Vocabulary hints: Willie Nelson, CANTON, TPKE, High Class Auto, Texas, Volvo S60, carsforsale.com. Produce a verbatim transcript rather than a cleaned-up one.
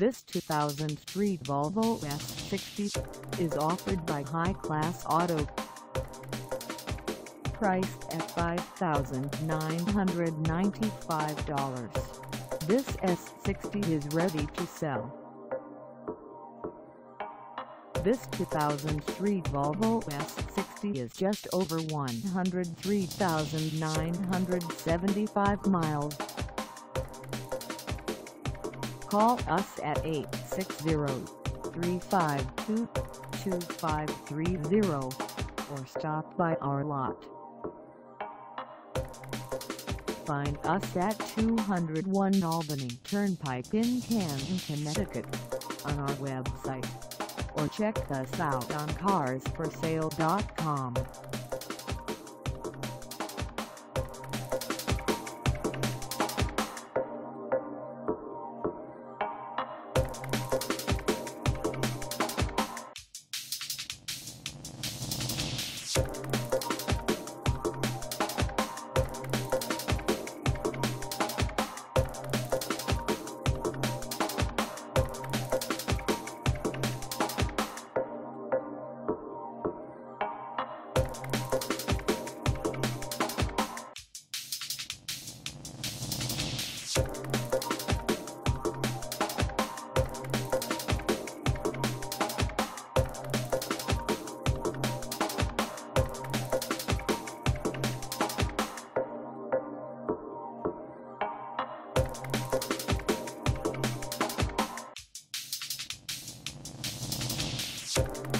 This two thousand three Volvo S sixty is offered by High Class Auto. Priced at five thousand nine hundred ninety-five dollars, this S sixty is ready to sell. This two thousand three Volvo S sixty is just over one hundred three thousand nine hundred seventy-five miles. Call us at eight six zero, three five two, two five three zero or stop by our lot. Find us at two oh one Albany Turnpike in Canton, Connecticut on our website, or check us out on cars for sale dot com. We'll be right back.